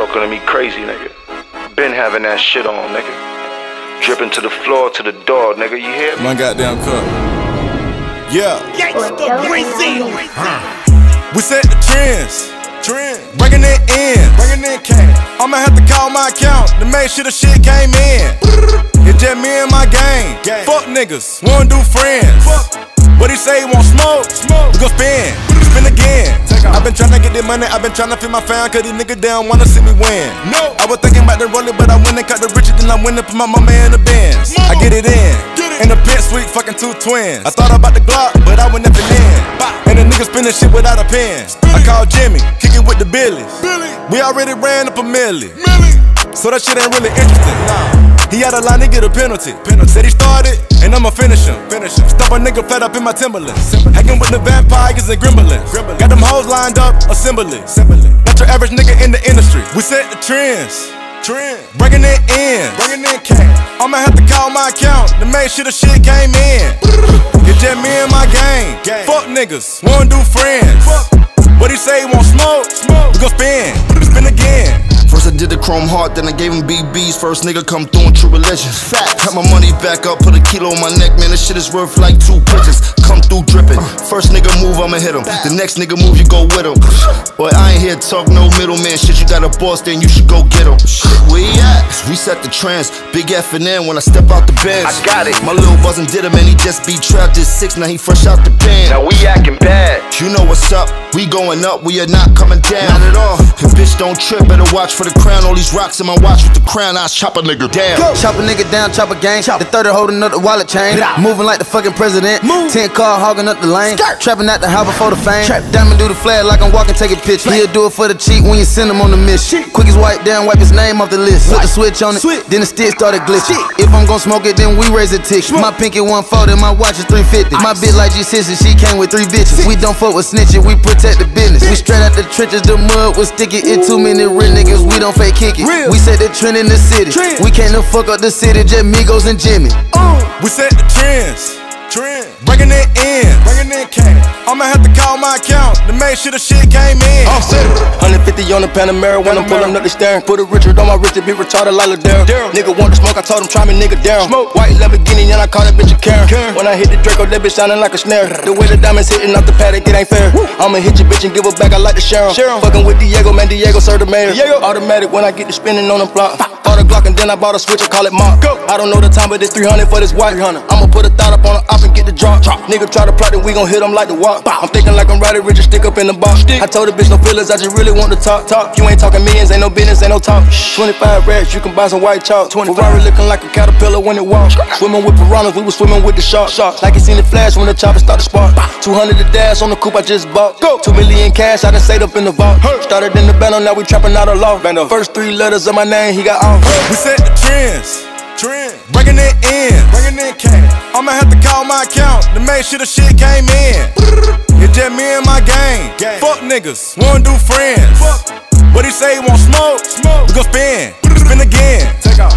talking to me crazy, nigga. Been having that shit on, nigga. Dripping to the floor, to the door, nigga, you hear me? My goddamn cup. Yeah. Yikes, the crazy. We set the trends. Breaking it in. I'ma have to call my account to make sure the shit came in. It's just me and my gang. Fuck niggas, wanna do friends. What he say, want smoke? We gon' spin again. I've been tryna get the money, I've been tryna feed my fan, cause these niggas down wanna see me win. No, I was thinking about the roller, but I went and cut the riches, then I went and put my mama in the Benz. I get it in, in the pit suite, fucking two twins. I thought about the Glock, but I went never in. And the niggas spinning shit without a pen. I called Jimmy, kicking with the Billies. We already ran up a milli, so that shit ain't really interesting. He out of line, he get a penalty. Said he started, and I'ma finish him. Stop a nigga flat up in my Timberlands. Hanging with the vampires and gremlins. Got them hoes lined up, assembly. Not your average nigga in the industry. We set the trends. Breaking it in. I'ma have to call my account to make sure the shit came in. It's just me and my gang. Fuck niggas, wanna do friends. What he say, want smoke? We gon' spin again. First I did the chrome heart, then I gave him BBs. First nigga come through in True Religion. Facts. Cut my money back up, put a kilo on my neck, man. This shit is worth like two pitches. Come through dripping. First nigga move, I'ma hit him. The next nigga move, you go with him. Boy, I ain't here to talk no middleman shit. You got a boss, then you should go get him. Shit, where he at? We set the trends. Big F and N when I step out the bench. I got it. My little buzzin' did him, and he just be trapped at 6. Now he fresh out the pen. Now we acting bad. You know what's up. We going up, we are not coming down. Not at all. If bitch don't trip, better watch for the crown. All these rocks in my watch with the crown, I chop a nigga down. Go. Chop a nigga down, chop a gang. Chop. The third holding up the wallet chain. Moving like the fucking president. 10 car hogging up the lane. Trapping out the house before the fame. Trap. Diamond do the flag like I'm walking, taking pictures. He'll do it for the cheat when you send him on the mission. Quick as wipe down, wipe his name off the list. Put the switch on it, then the stick started glitching. If I'm gon' smoke it, then we raise a ticket. My pinky 140, my watch is 350. My bitch like G6 and she came with 3 bitches. We don't fuck with snitching, we protect the business. We straight out the trenches, the mud was sticky. It too many real niggas, we don't fake kick it. We set the trend in the city. We can't no fuck up the city, just Migos and Jimmy. We set the trends. Breaking it in. I'ma have to call my account to make sure the shit came in. I'm set. 150 on the Panamera when I'm pulling up, they staring. Put a Richard on my wrist, it be retarded like Ladera. Nigga want to smoke, I told him try me, nigga down. Smoke. White Lamborghini, and I call that bitch a Karen. When I hit the Draco, that bitch sounding like a snare. The way the diamonds hitting off the paddock, it ain't fair. I'ma hit your bitch and give her back, I like to share 'em. Fucking with Diego, man, Diego served the mayor. Automatic when I get to spinning on the block. Bought a Glock and then I bought a switch, I call it Mark. I don't know the time, but it's 300 for this watch. I'ma put a thought up on the op and get the drop. Nigga try to plot it, we gon' hit him like the walk. I'm thinking like I'm Roddy Ricch, stick up in the box. I told the bitch no feelings, I just really want to talk. You ain't talking millions, ain't no business, ain't no talk. 25 racks, you can buy some white chalk. 25. Ferrari looking like a caterpillar when it walks. Swimming with piranhas, we was swimming with the sharks. Like it seen the flash when the chopper started spark. 200 the dash on the coupe I just bought. 2 million cash, I done saved up in the vault. Started in the bando, now we trapping out of law. First 3 letters of my name, he got off. We set the trends. Breaking it in. I'ma have to call my account to make sure the shit came in. It's just me and my gang. Fuck niggas, wanna do friends. What he say, want smoke? We gon' spin again. Take off.